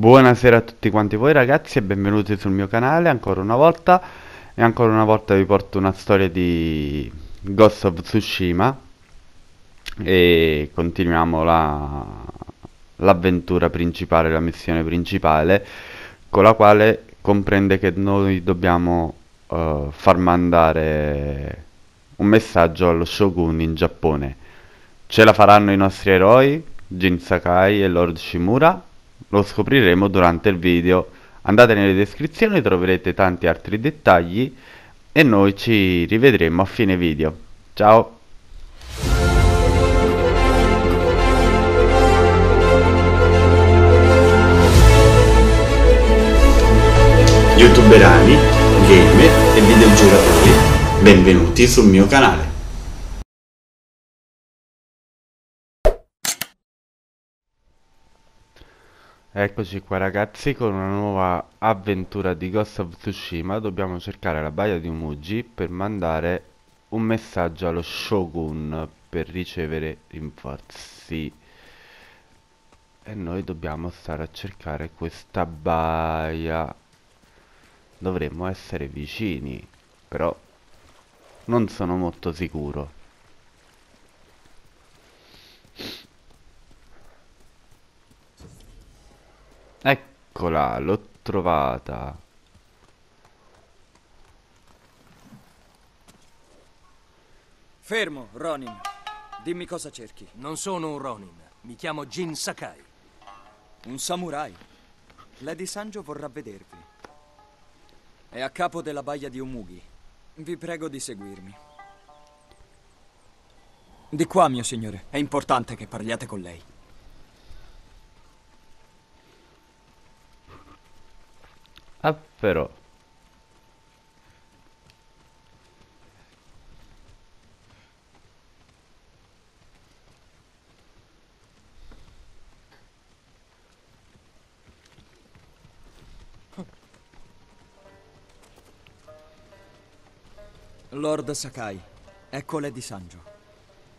Buonasera a tutti quanti voi ragazzi e benvenuti sul mio canale ancora una volta. E ancora una volta vi porto una storia di Ghost of Tsushima e continuiamo l'avventura principale, la missione principale, con la quale comprende che noi dobbiamo far mandare un messaggio allo Shogun in Giappone. Ce la faranno i nostri eroi Jin Sakai e Lord Shimura? Lo scopriremo durante il video. Andate nelle descrizioni, troverete tanti altri dettagli e noi ci rivedremo a fine video. Ciao! Youtuberani, gamer e videogiocatori, benvenuti sul mio canale. Eccoci qua ragazzi con una nuova avventura di Ghost of Tsushima. Dobbiamo cercare la baia di Umugi per mandare un messaggio allo Shogun per ricevere rinforzi. E noi dobbiamo stare a cercare questa baia. Dovremmo essere vicini, però non sono molto sicuro. Eccola, l'ho trovata. Fermo, Ronin. Dimmi cosa cerchi. Non sono un Ronin, mi chiamo Jin Sakai. Un samurai. Lady Sanjo vorrà vedervi. È a capo della baia di Umugi. Vi prego di seguirmi. Di qua, mio signore. È importante che parliate con lei. Ah, però. Lord Sakai, ecco Lady Sanjo.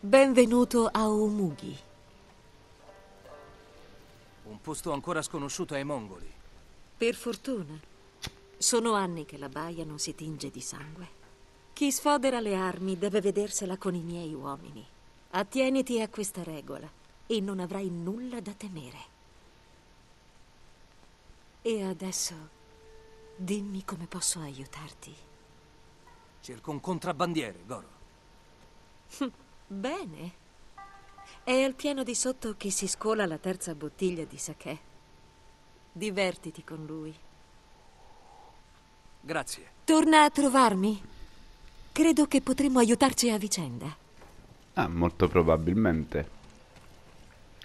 Benvenuto a Umugi. Un posto ancora sconosciuto ai mongoli. Per fortuna. Sono anni che la baia non si tinge di sangue. Chi sfodera le armi deve vedersela con i miei uomini. Attieniti a questa regola e non avrai nulla da temere. E adesso dimmi come posso aiutarti. Cerco un contrabbandiere, Goro. Bene. È al piano di sotto che si scola la terza bottiglia di sake. Divertiti con lui. Grazie. Torna a trovarmi. Credo che potremmo aiutarci a vicenda. Ah, molto probabilmente.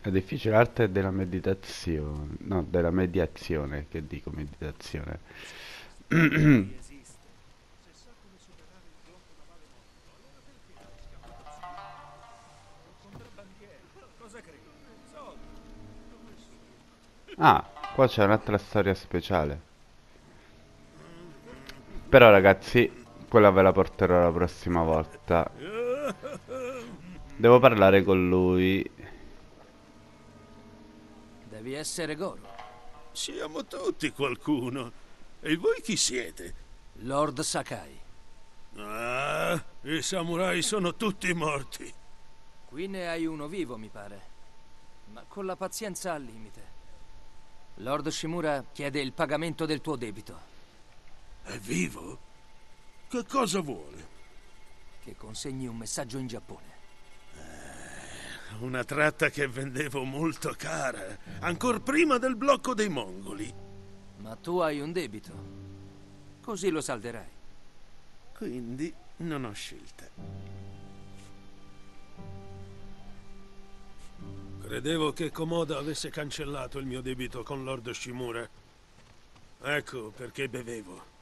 La difficile arte della meditazione. No, della mediazione. Che dico meditazione? Ah, qua c'è un'altra storia speciale. Però ragazzi, quella ve la porterò la prossima volta. Devo parlare con lui. Devi essere Goro. Siamo tutti qualcuno. E voi chi siete? Lord Sakai. Ah, i samurai sono tutti morti. Qui ne hai uno vivo, mi pare. Ma con la pazienza al limite. Lord Shimura chiede il pagamento del tuo debito. È vivo? Che cosa vuole? Che consegni un messaggio in Giappone. Una tratta che vendevo molto cara, ancor prima del blocco dei mongoli. Ma tu hai un debito, così lo salderai. Quindi non ho scelta. Credevo che Komoda avesse cancellato il mio debito con Lord Shimura. Ecco perché bevevo.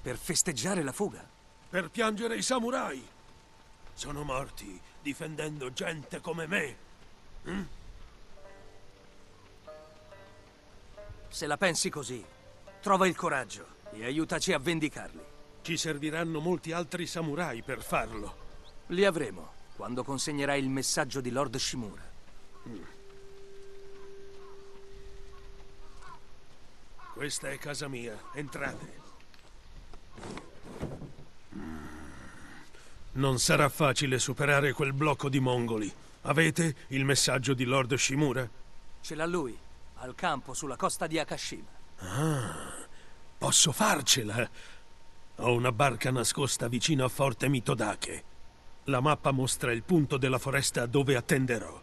Per festeggiare la fuga? Per piangere i samurai! Sono morti difendendo gente come me! Mm? Se la pensi così, trova il coraggio e aiutaci a vendicarli. Ci serviranno molti altri samurai per farlo. Li avremo quando consegnerai il messaggio di Lord Shimura. Mm. Questa è casa mia, entrate. Non sarà facile superare quel blocco di mongoli. Avete il messaggio di Lord Shimura? Ce l'ha lui, al campo sulla costa di Akashima. Ah, posso farcela! Ho una barca nascosta vicino a Forte Mitodake. La mappa mostra il punto della foresta dove attenderò.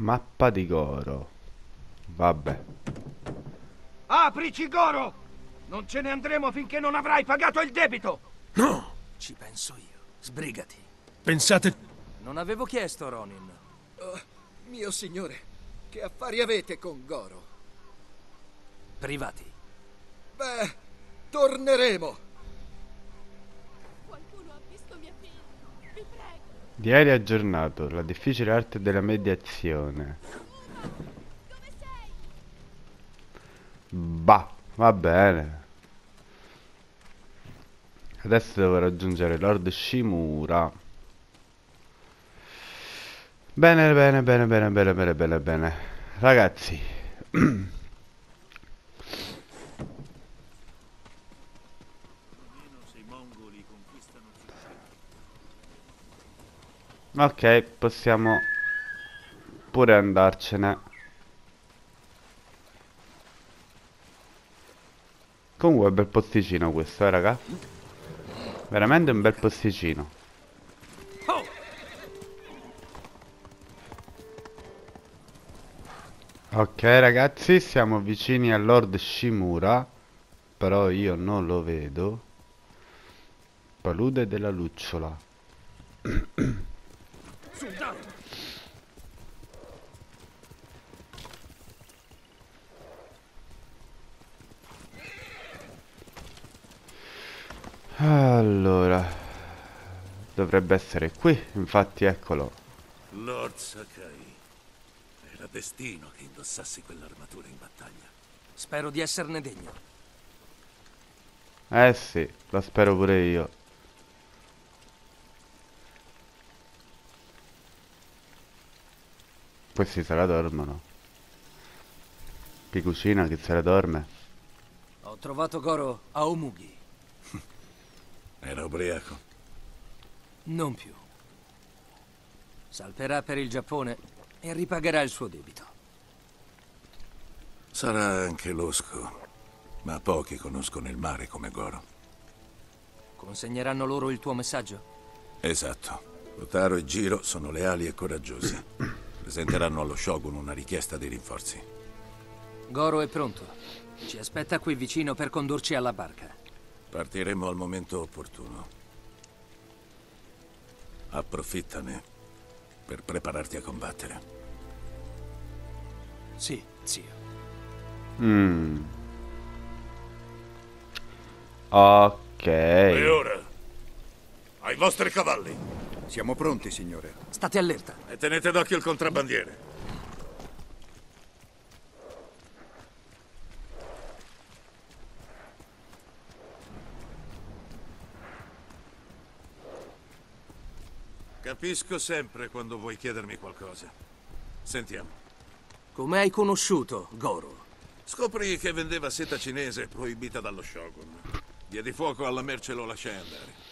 Mappa di Goro. Vabbè. Aprici, Goro! Non ce ne andremo finché non avrai pagato il debito! No! Ci penso io. Sbrigati. Pensate... Non avevo chiesto, Ronin. Oh, mio signore, che affari avete con Goro? Privati. Beh, torneremo. Qualcuno ha visto mia figlia. Vi prego. Diario aggiornato. La difficile arte della mediazione. Dove sei? Bah. Va bene. Adesso devo raggiungere Lord Shimura. Bene, bene, bene, bene, bene, bene, bene, bene. Ragazzi. Ok, possiamo pure andarcene. Comunque è un bel posticino questo, raga. Veramente un bel posticino. Ok ragazzi, siamo vicini a Lord Shimura. Però io non lo vedo. Palude della Lucciola. Allora, dovrebbe essere qui, infatti eccolo. Lord Sakai, era destino che indossassi quell'armatura in battaglia. Spero di esserne degno. Eh sì, lo spero pure io. Questi se la dormono. Chi cucina, chi se la dorme. Ho trovato Goro a Umugi. Era ubriaco? Non più. Salperà per il Giappone e ripagherà il suo debito. Sarà anche losco, ma pochi conoscono il mare come Goro. Consegneranno loro il tuo messaggio? Esatto. Otaro e Jiro sono leali e coraggiosi. Presenteranno allo Shogun una richiesta di rinforzi. Goro è pronto. Ci aspetta qui vicino per condurci alla barca. Partiremo al momento opportuno. Approfittane per prepararti a combattere. Sì, zio. Ok. E ora? Ai vostri cavalli. Siamo pronti, signore. State allerta. E tenete d'occhio il contrabbandiere. Capisco sempre quando vuoi chiedermi qualcosa. Sentiamo. Come hai conosciuto Goro? Scoprì che vendeva seta cinese proibita dallo Shogun. Diedi fuoco alla merce e lo lasciai andare.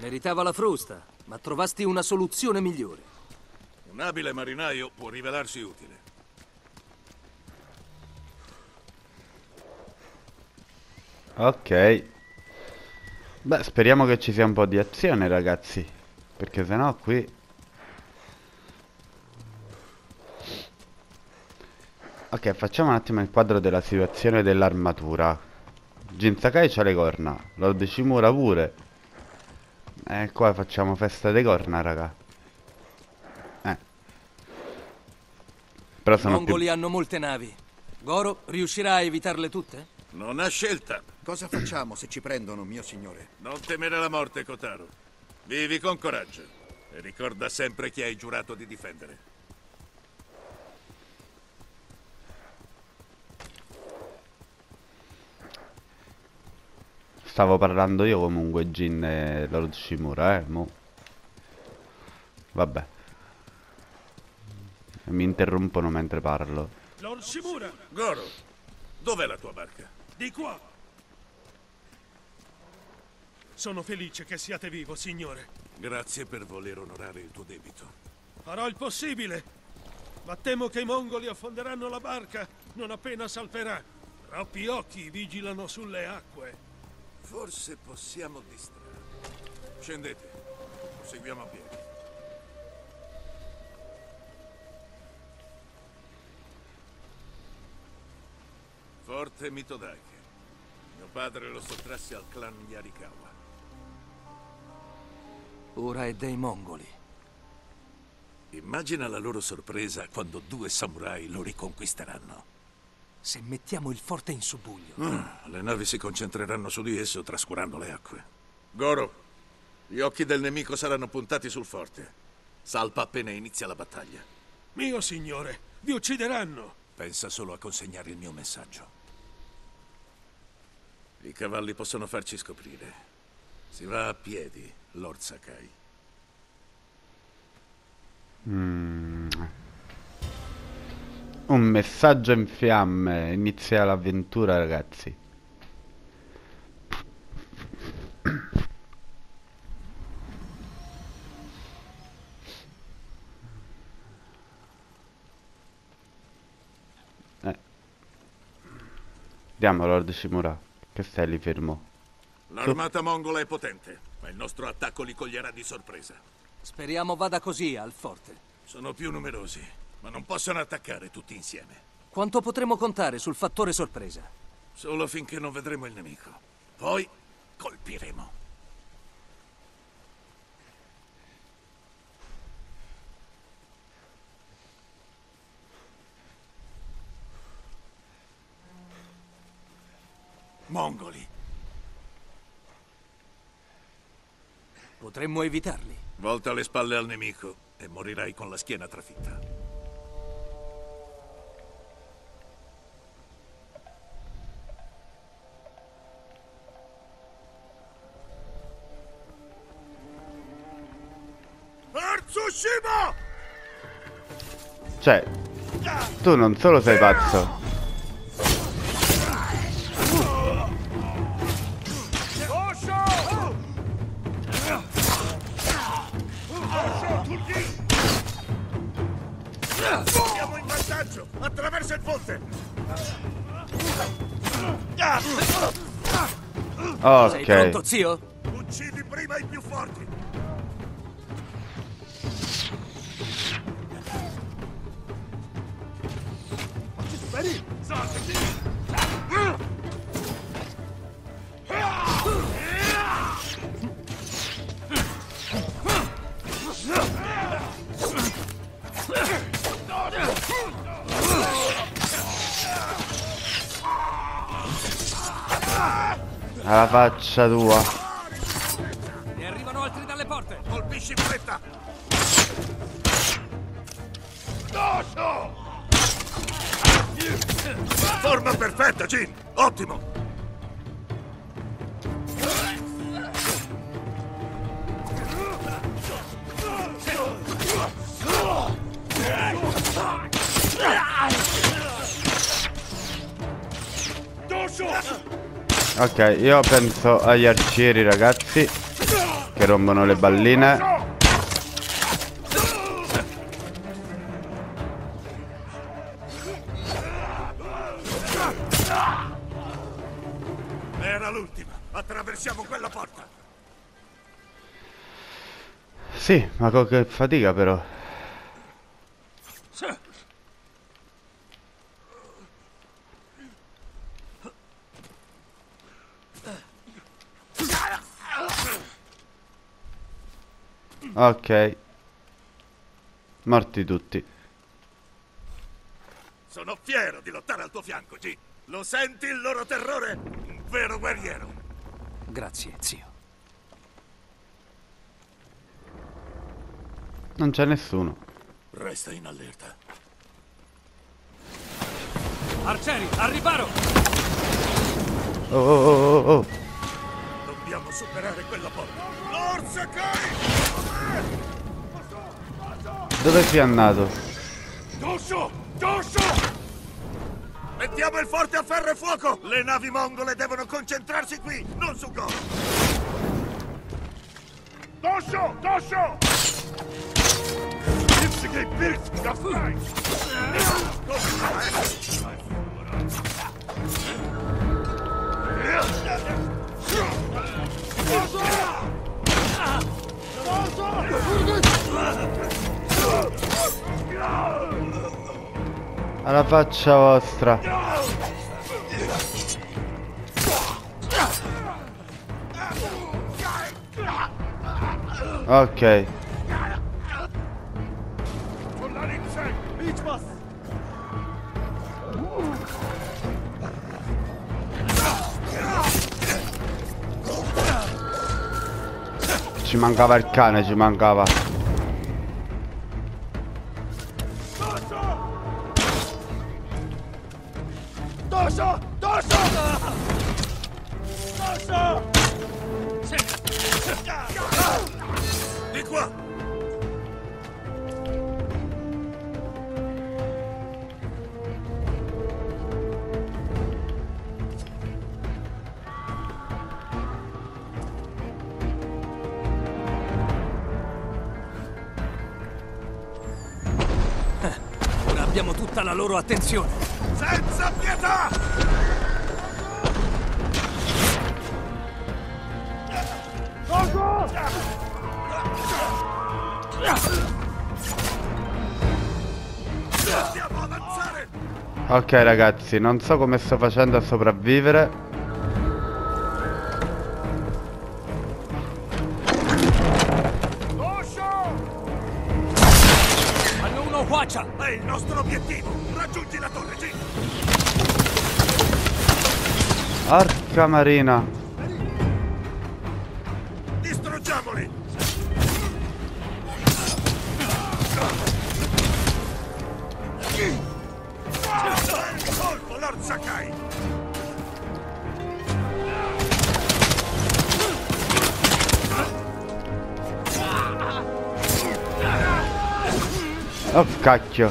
Meritava la frusta, ma trovasti una soluzione migliore. Un abile marinaio può rivelarsi utile. Ok. Beh, speriamo che ci sia un po' di azione, ragazzi. Perché sennò qui... Ok, facciamo un attimo il quadro della situazione dell'armatura. Jin Sakai c'ha le corna. Lord Shimura pure. E qua facciamo festa dei corna, raga. Però sono... I mongoli hanno molte navi. Goro riuscirà a evitarle tutte? Non ha scelta. Cosa facciamo se ci prendono, mio signore? Non temere la morte, Kotaro. Vivi con coraggio e ricorda sempre chi hai giurato di difendere. Stavo parlando io comunque, Jin e Lord Shimura, mo. Vabbè. Mi interrompono mentre parlo. Lord Shimura! Goro, dov'è la tua barca? Di qua! Sono felice che siate vivo, signore. Grazie per voler onorare il tuo debito. Farò il possibile, ma temo che i mongoli affonderanno la barca non appena salperà. Troppi occhi vigilano sulle acque. Forse possiamo distrarre. Scendete, seguiamo a piedi. Forte Mitodake. Mio padre lo sottrasse al clan Yarikawa. Ora è dei mongoli. Immagina la loro sorpresa quando 2 samurai lo riconquisteranno. Se mettiamo il forte in subbuglio... le navi si concentreranno su di esso trascurando le acque. Goro, gli occhi del nemico saranno puntati sul forte. Salpa appena inizia la battaglia. Mio signore, vi uccideranno. Pensa solo a consegnare il mio messaggio. I cavalli possono farci scoprire. Si va a piedi, Lord Sakai. Un messaggio in fiamme. Inizia l'avventura, ragazzi. Andiamo, Lord Shimura, che stai lì fermo. L'armata mongola è potente, ma il nostro attacco li coglierà di sorpresa. Speriamo vada così al forte. Sono più numerosi, ma non possono attaccare tutti insieme. Quanto potremo contare sul fattore sorpresa? Solo finché non vedremo il nemico. Poi colpiremo. Mongoli. Potremmo evitarli. Volta le spalle al nemico e morirai con la schiena trafitta. Per Tsushima! Cioè, tu non solo sei pazzo. Attraversa il ponte. Ok. Sei pronto, zio? Uccidi prima i più forti. Alla faccia tua. Ne arrivano altri dalle porte. Colpisci in fretta. No! Forma perfetta, Jin. Ottimo. Ok, io penso agli arcieri, ragazzi, che rompono le balline. Era l'ultima, attraversiamo quella porta. Sì, ma con che fatica però. Ok. Morti tutti. Sono fiero di lottare al tuo fianco, G. Lo senti il loro terrore? Un vero guerriero. Grazie, zio. Non c'è nessuno. Resta in allerta. Arcieri, al riparo! Oh. Dobbiamo superare quella porta. Forza, Kai! Dove sei andato? Gioshu! Mettiamo il forte a ferro e fuoco! Le navi mongole devono concentrarsi qui, non su Goro! Alla faccia vostra. Ok. Ci mancava il cane, ci mancava. Abbiamo tutta la loro attenzione. Senza pietà! Dobbiamo avanzare! Ok ragazzi, non so come sto facendo a sopravvivere. È il nostro obiettivo! Raggiungi la torre, Jin! Arca marina! Distruggiamoli! Bel colpo, Lord Sakai! Oh cacchio.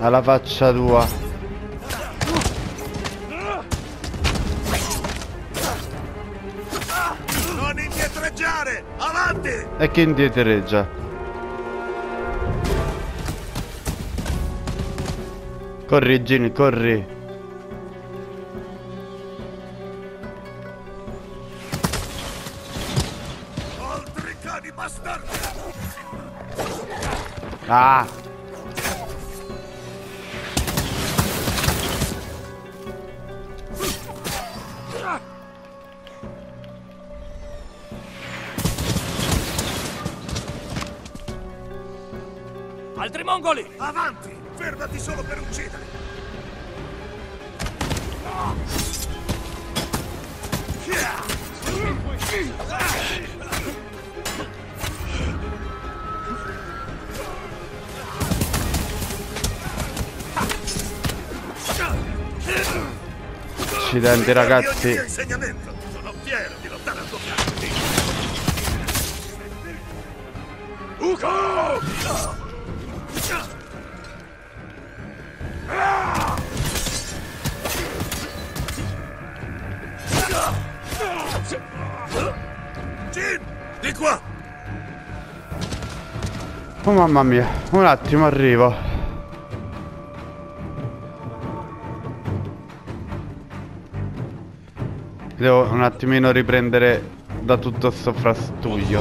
Alla faccia tua. Non indietreggiare, avanti. E che indietreggia? Corri Jin, corri. Ah! Altri mongoli! Avanti! Fermati solo per uccidere! Accidenti ragazzi. Sono fiero di lottare al tuo fianco. Jin, di qua. Oh mamma mia, un attimo arrivo. Devo un attimino riprendere da tutto sto frastuglio.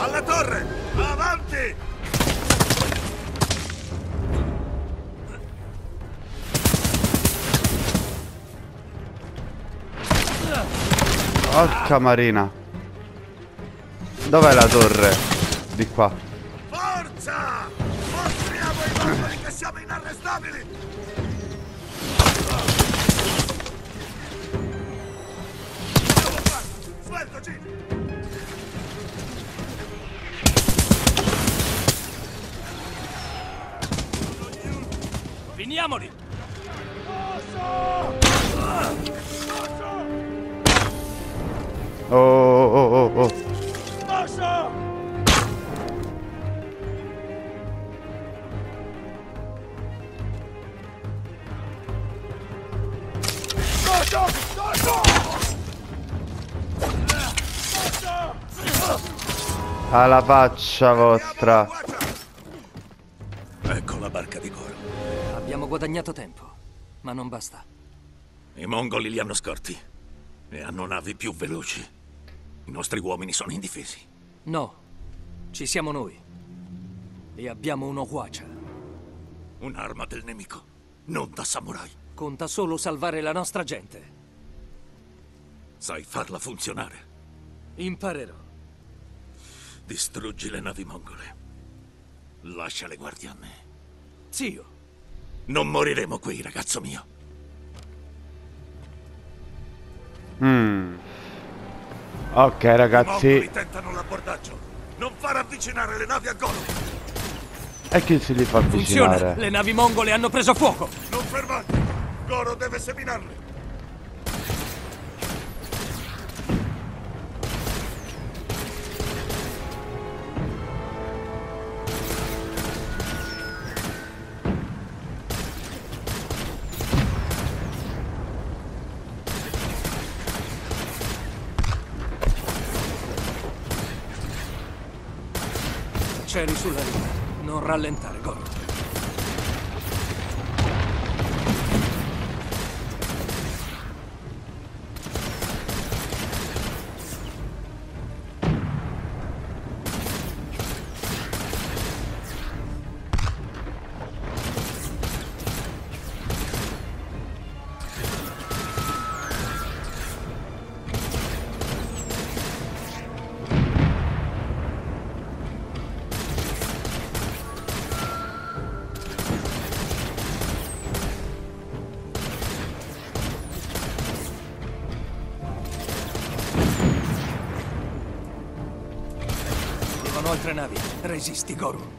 Alla torre! Avanti! Orca marina! Dov'è la torre? Di qua. Forza! Mostriamo ai barbari che siamo inarrestabili! Sveltaci! Finiamoli! Oh, oh, oh, oh. Alla faccia vostra. Ecco la barca di Goro. Abbiamo guadagnato tempo, ma non basta. I mongoli li hanno scorti e hanno navi più veloci. I nostri uomini sono indifesi. No, ci siamo noi. E abbiamo un Owacha. Un'arma del nemico, non da samurai. Conta solo salvare la nostra gente. Sai farla funzionare? Imparerò. Distruggi le navi mongole. Lascia le guardie a me. Zio! Non moriremo qui, ragazzo mio. Ok, ragazzi. I mongoli tentano l'abbordaggio. Non far avvicinare le navi a Goro. E chi se li fa avvicinare? Funziona. Le navi mongole hanno preso fuoco. Non fermate. Goro deve seminarle. C'eri sulla riva, non rallentare, Goro. Altre navi, resisti, Goro.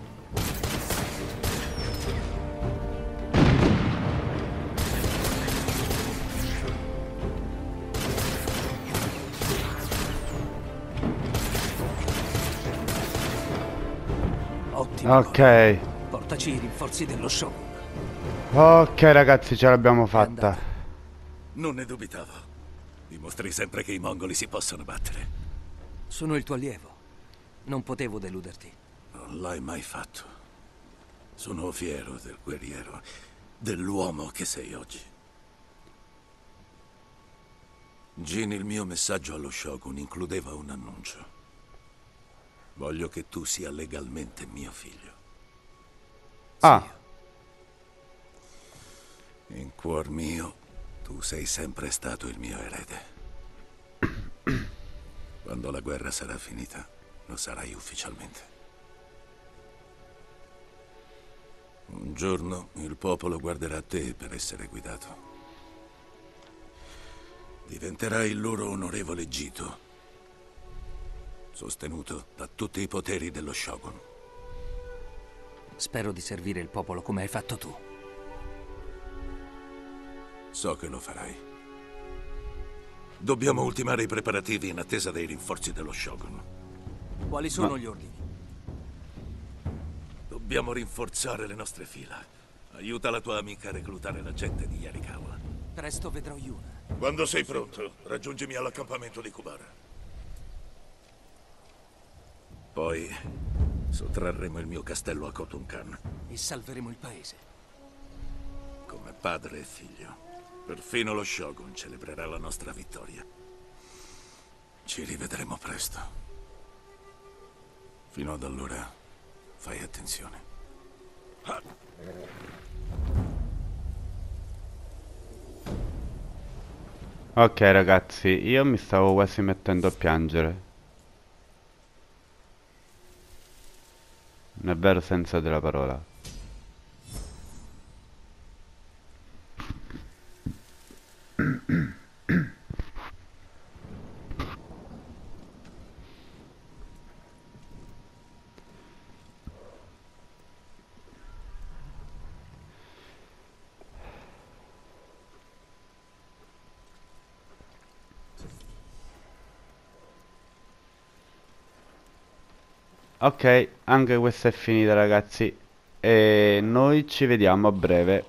Ottimo. Ok. Portaci i rinforzi dello Shogun. Ok, ragazzi, ce l'abbiamo fatta. Non ne dubitavo. Dimostri sempre che i mongoli si possono battere. Sono il tuo allievo. Non potevo deluderti. Non l'hai mai fatto. Sono fiero del guerriero, dell'uomo che sei oggi. Jin, il mio messaggio allo Shogun includeva un annuncio. Voglio che tu sia legalmente mio figlio. Ah. Sì. In cuor mio, tu sei sempre stato il mio erede. Quando la guerra sarà finita, lo sarai ufficialmente. Un giorno il popolo guarderà a te per essere guidato. Diventerai il loro onorevole Jito, sostenuto da tutti i poteri dello Shogun. Spero di servire il popolo come hai fatto tu. So che lo farai. Dobbiamo ultimare i preparativi in attesa dei rinforzi dello Shogun. Quali sono gli ordini? Dobbiamo rinforzare le nostre fila. Aiuta la tua amica a reclutare la gente di Yarikawa. Presto vedrò Yuna. Quando sei pronto, raggiungimi all'accampamento di Kubara. Poi sottrarremo il mio castello a Khotun Khan. E salveremo il paese. Come padre e figlio. Perfino lo Shogun celebrerà la nostra vittoria. Ci rivedremo presto. Fino ad allora, fai attenzione. Ok, ragazzi, io mi stavo quasi mettendo a piangere. nel vero senso della parola. Ok, anche questa è finita, ragazzi, e noi ci vediamo a breve.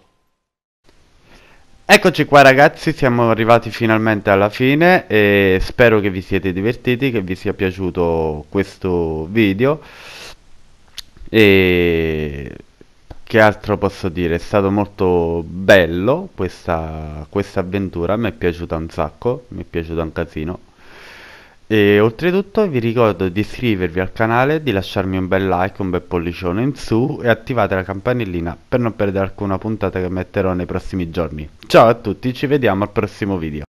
Eccoci qua, ragazzi, siamo arrivati finalmente alla fine e spero che vi siete divertiti, che vi sia piaciuto questo video. E che altro posso dire? È stato molto bello questa avventura, mi è piaciuta un sacco, mi è piaciuta un casino. E oltretutto vi ricordo di iscrivervi al canale, di lasciarmi un bel like, un bel pollicione in su e attivate la campanellina per non perdere alcuna puntata che metterò nei prossimi giorni. Ciao a tutti, ci vediamo al prossimo video.